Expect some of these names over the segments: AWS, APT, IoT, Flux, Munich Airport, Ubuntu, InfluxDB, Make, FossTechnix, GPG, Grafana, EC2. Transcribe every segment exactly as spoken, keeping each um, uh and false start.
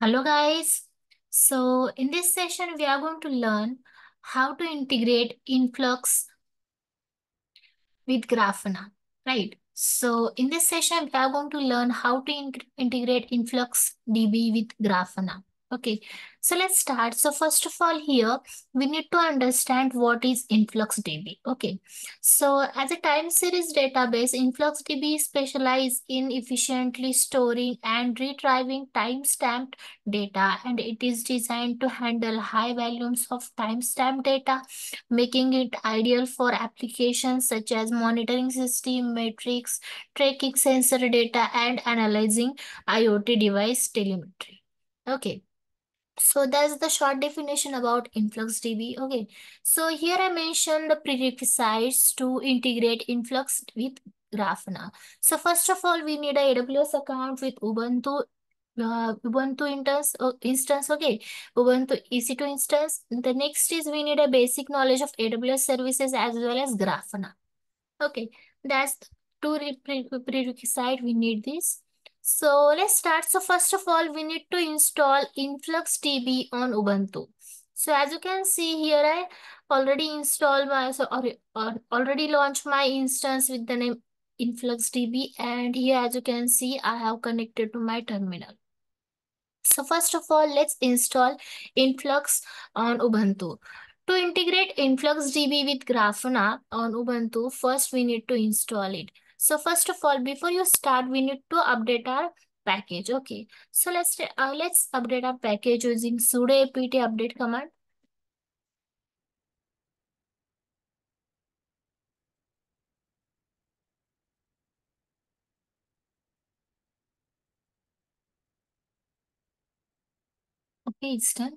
Hello guys, so in this session we are going to learn how to integrate Influx with Grafana, right? So in this session we are going to learn how to in integrate InfluxDB with Grafana. Okay, so let's start. So first of all here we need to understand what is InfluxDB. Okay, so as a time series database, InfluxDB specializes in efficiently storing and retrieving time-stamped data, and it is designed to handle high volumes of timestamp data, making it ideal for applications such as monitoring system, metrics, tracking sensor data, and analyzing IoT device telemetry. Okay. So that's the short definition about InfluxDB. Okay, so here I mentioned the prerequisites to integrate Influx with Grafana. So first of all, we need an A W S account with Ubuntu, uh, Ubuntu instance, uh, instance. Okay, Ubuntu E C two instance. The next is we need a basic knowledge of A W S services as well as Grafana. Okay, that's two prerequisites. We need this. So let's start. So first of all, we need to install InfluxDB on Ubuntu. So as you can see here, I already installed my, so or, or already launched my instance with the name InfluxDB. And here, as you can see, I have connected to my terminal. So first of all, let's install Influx on Ubuntu. To integrate InfluxDB with Grafana on Ubuntu, first we need to install it. So first of all, before you start, we need to update our package. Okay, so let's uh, let's update our package using sudo apt update command. Okay, it's done.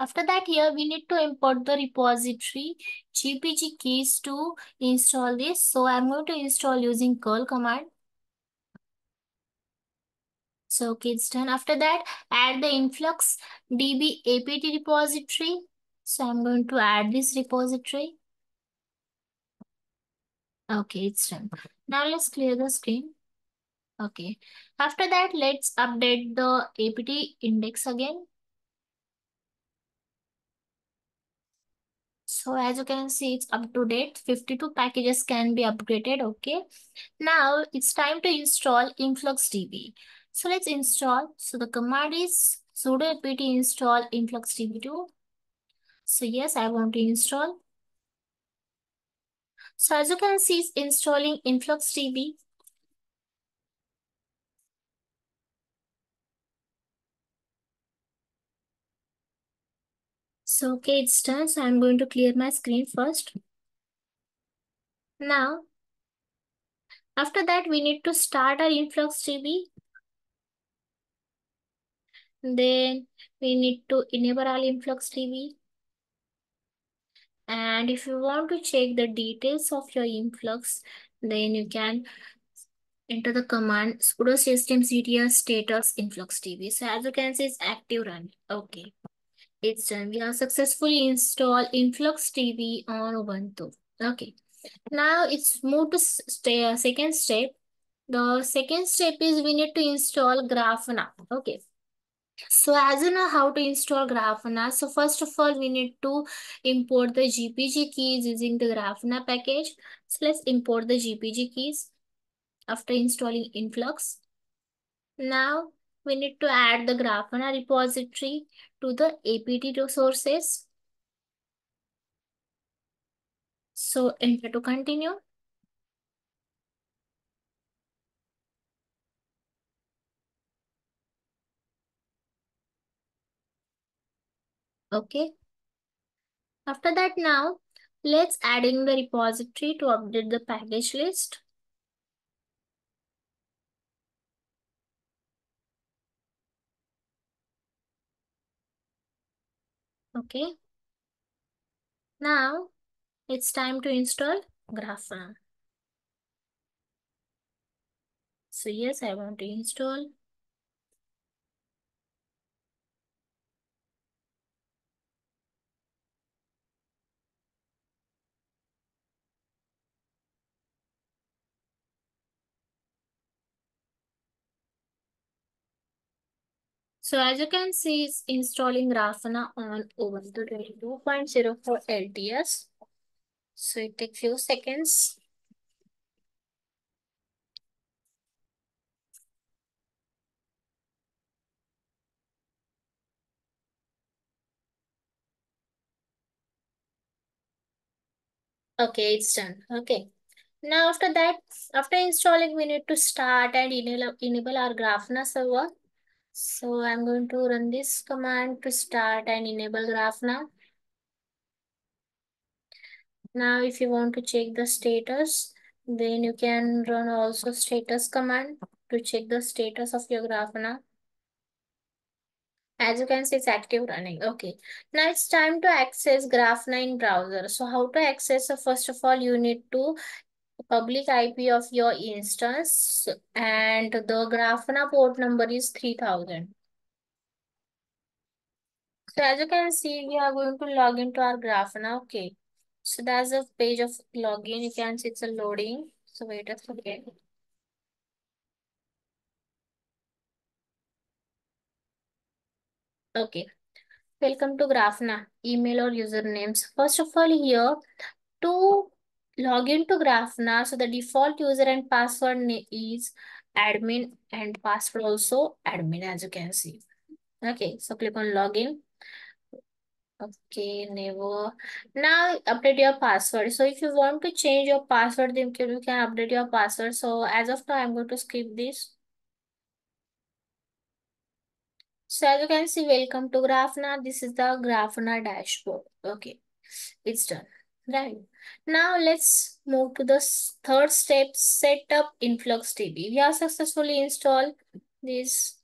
After that, here we need to import the repository G P G keys to install this. So I'm going to install using curl command. So okay, it's done. After that, add the InfluxDB A P T repository. So I'm going to add this repository. Okay, it's done. Now let's clear the screen. Okay. After that, let's update the A P T index again. So as you can see, it's up to date. fifty-two packages can be upgraded. Okay. Now it's time to install InfluxDB. So let's install. So the command is sudo apt install InfluxDB two. So yes, I want to install. So as you can see, it's installing InfluxDB. So, okay, it's done. So, I'm going to clear my screen first. Now, after that, we need to start our InfluxDB. Then, we need to enable our InfluxDB. And if you want to check the details of your Influx, then you can enter the command sudo systemctl status InfluxDB. So, as you can see, it's active run. Okay. It's done. We have successfully installed InfluxDB on Ubuntu. Okay. Now it's moved to stay, second step. The second step is we need to install Grafana. Okay. So as you know how to install Grafana, so first of all, we need to import the G P G keys using the Grafana package. So let's import the G P G keys after installing Influx. Now, we need to add the Grafana repository to the A P T resources. So enter to continue. Okay. After that, now let's add in the repository to update the package list. Okay, now it's time to install Grafana. So yes, I want to install. So as you can see, it's installing Grafana on Ubuntu twenty-two point oh four L T S. So it takes few seconds. Okay, it's done. Okay. Now after that, after installing, we need to start and enable, enable our Grafana server. So I'm going to run this command to start and enable Grafana. Now if you want to check the status, then you can run also status command to check the status of your Grafana. As you can see, it's active running. Okay. Now it's time to access Grafana in browser. So how to access? So first of all, you need to public I P of your instance, and the Grafana port number is three thousand. So as you can see, we are going to log into our Grafana. Okay. So that's a page of login. You can see it's a loading. So wait a second. Okay, welcome to Grafana. Email or usernames. First of all, here to log into Grafana, so the default user and password is admin and password also admin, as you can see. Okay, so click on login. Okay, never. Now update your password. So if you want to change your password, then you can update your password. So as of now, I'm going to skip this. So as you can see, welcome to Grafana. This is the Grafana dashboard. Okay, it's done. Right. Now let's move to the third step, set up InfluxDB. We have successfully installed this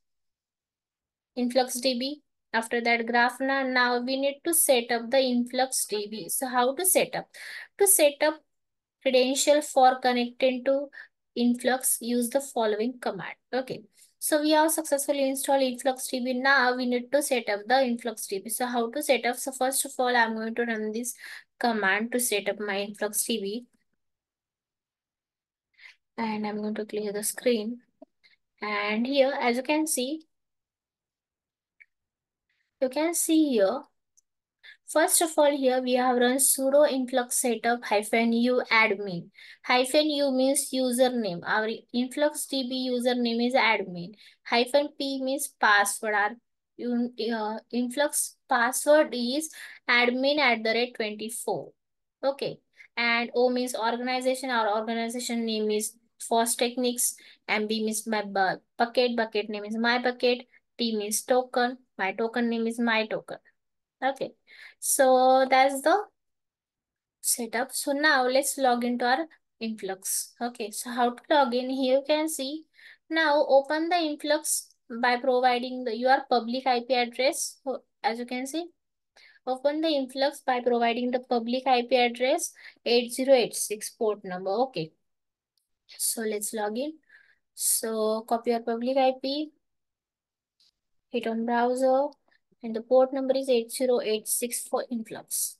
InfluxDB. After that, Grafana. Now we need to set up the InfluxDB. So how to set up? To set up credential for connecting to Influx, use the following command. Okay. So we have successfully installed InfluxDB. Now we need to set up the InfluxDB. So how to set up? So first of all, I'm going to run this command to set up my InfluxDB. And I'm going to clear the screen. And here, as you can see, you can see here, first of all, here we have run sudo influx setup hyphen u admin. Hyphen u means username. Our InfluxDB username is admin. Hyphen p means password. Our uh, influx password is admin at the rate twenty-four. Okay. And o means organization. Our organization name is FossTechnix. And b means my bucket. Bucket name is my bucket. T means token. My token name is my token. Okay, so that's the setup. So now let's log into our Influx. Okay, so how to log in? Here you can see. Now open the Influx by providing the your public I P address. So, as you can see, open the Influx by providing the public I P address eight zero eight six port number. Okay, so let's log in. So copy your public I P, hit on browser. And the port number is eight zero eight six for Influx.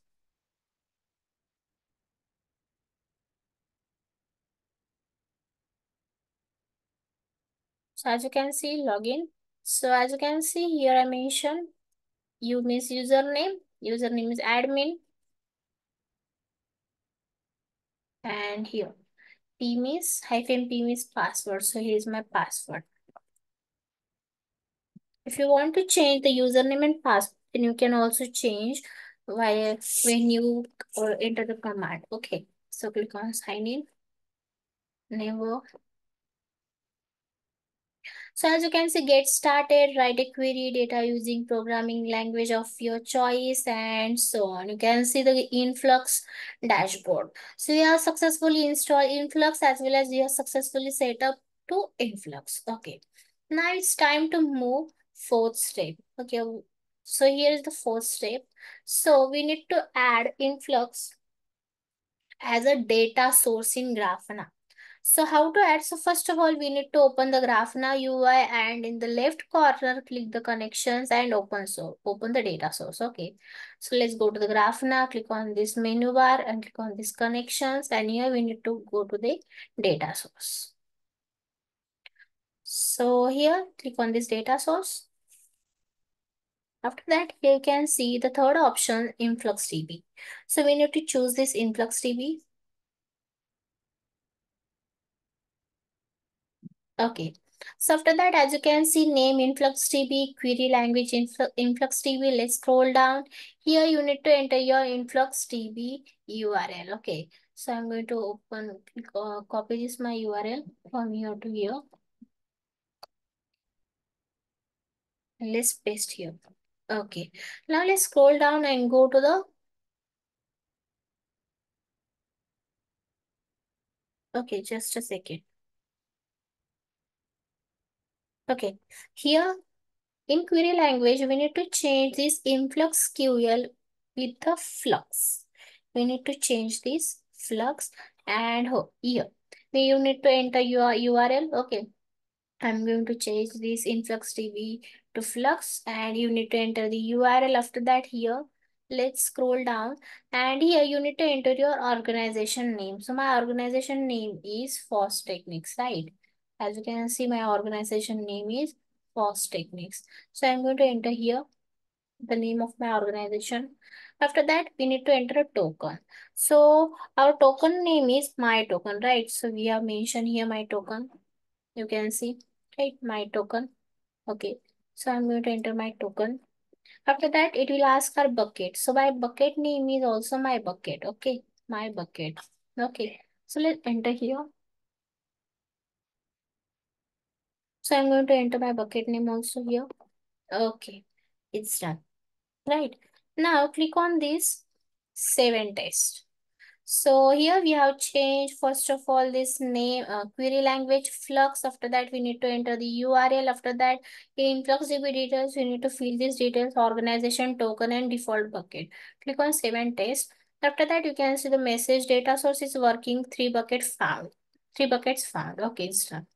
So as you can see, login. So as you can see here, I mentioned you miss username. Username is admin. And here, p means hyphen p means password. So here is my password. If you want to change the username and password, then you can also change via when you or enter the command. Okay, so click on sign in. Never. So as you can see, get started, write a query, data using programming language of your choice, and so on. You can see the Influx dashboard. So you have successfully installed Influx as well as you have successfully set up to Influx. Okay, now it's time to move. Fourth step. Okay, so here is the fourth step. So we need to add Influx as a data source in Grafana. So how to add? So first of all, we need to open the Grafana U I, and in the left corner, click the connections and open source. Open the data source. Okay, so let's go to the Grafana. Click on this menu bar and click on this connections. And here we need to go to the data source. So here, click on this data source. After that, here you can see the third option, InfluxDB. So we need to choose this InfluxDB. Okay. So after that, as you can see, name InfluxDB, query language InfluxDB. Let's scroll down. Here you need to enter your InfluxDB U R L. Okay. So I'm going to open, uh, copy this my U R L from here to here. Let's paste here. Okay. Now let's scroll down and go to the. Okay, just a second. Okay, here in query language, we need to change this InfluxQL with the Flux. We need to change this Flux and oh, here. You need to enter your U R L. Okay, I'm going to change this InfluxDB to Flux and you need to enter the U R L after that here. Let's scroll down and here you need to enter your organization name. So my organization name is FossTechnix, right? As you can see, my organization name is FossTechnix. So I'm going to enter here the name of my organization. After that, we need to enter a token. So our token name is my token, right? So we have mentioned here my token. You can see, right? My token. Okay. So I'm going to enter my token. After that, it will ask our bucket. So my bucket name is also my bucket. Okay. My bucket. Okay. So let's enter here. So I'm going to enter my bucket name also here. Okay, it's done. Right. Now click on this save and test. So here we have changed first of all this name, uh, query language Flux. After that, we need to enter the U R L. After that, in InfluxDB details, we need to fill these details, organization, token, and default bucket. Click on save and test. After that, you can see the message data source is working, three buckets found. Three buckets found. Okay, it's done.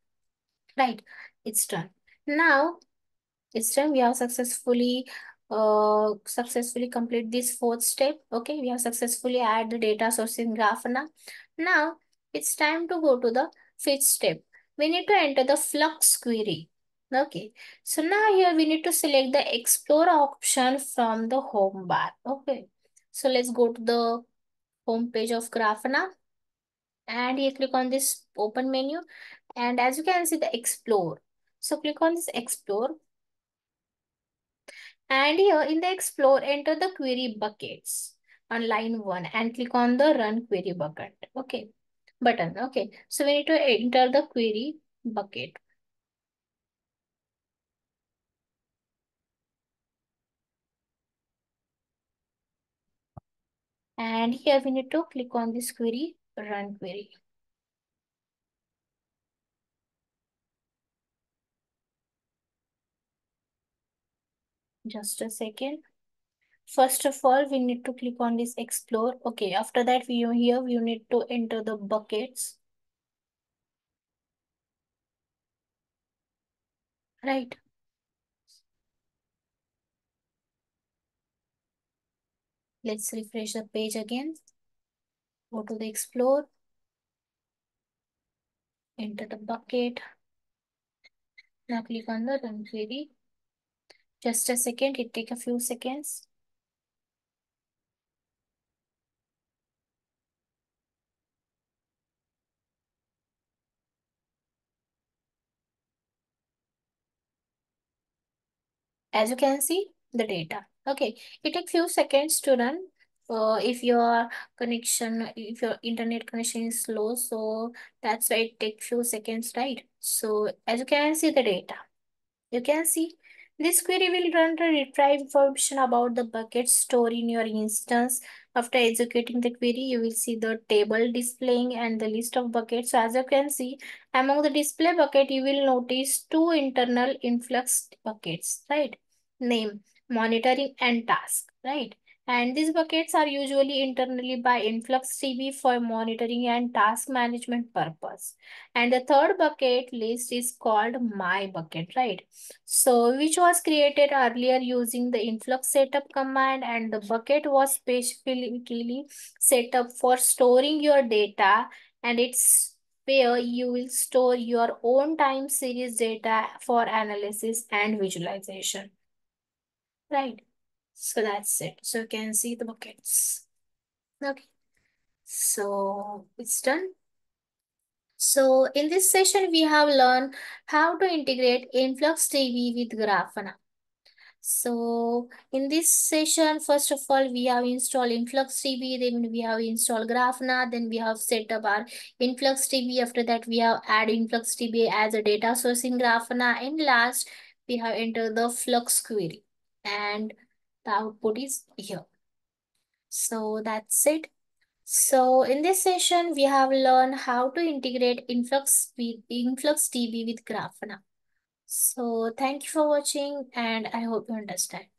Right. It's done. Now, it's done. We have successfully, uh, successfully complete this fourth step. Okay, we have successfully added the data source in Grafana. Now, it's time to go to the fifth step. We need to enter the Flux query. Okay, so now here we need to select the Explore option from the home bar. Okay, so let's go to the home page of Grafana. And here click on this open menu. And as you can see, the Explore. So click on this Explore. And here in the Explore, enter the query buckets on line one and click on the Run Query Bucket. Okay, button. Okay, so we need to enter the query bucket. And here we need to click on this query, Run Query. Just a second. First of all, we need to click on this Explore. Okay, after that, we here we need to enter the buckets. Right. Let's refresh the page again. Go to the Explore. Enter the bucket. Now click on the Run Query. Just a second, it takes a few seconds. As you can see, the data. Okay, it takes few seconds to run. Uh, if your connection, if your internet connection is slow, so that's why it takes few seconds, right? So as you can see the data, you can see. This query will run to retrieve information about the bucket stored in your instance. After executing the query, you will see the table displaying and the list of buckets. So as you can see, among the display bucket, you will notice two internal influx buckets, right? Name, monitoring, and task, right? And these buckets are usually internally by InfluxDB for monitoring and task management purpose. And the third bucket list is called My Bucket, right? So which was created earlier using the influx setup command, and the bucket was specifically set up for storing your data, and it's where you will store your own time series data for analysis and visualization. right? So that's it. So you can see the buckets. Okay, so it's done. So in this session, we have learned how to integrate InfluxDB with Grafana. So in this session, first of all, we have installed InfluxDB, then we have installed Grafana, then we have set up our InfluxDB. After that, we have added InfluxDB as a data source in Grafana. And last, we have entered the Flux query. And the output is here. So that's it. So in this session, we have learned how to integrate Influx with InfluxDB with Grafana. So thank you for watching, and I hope you understand.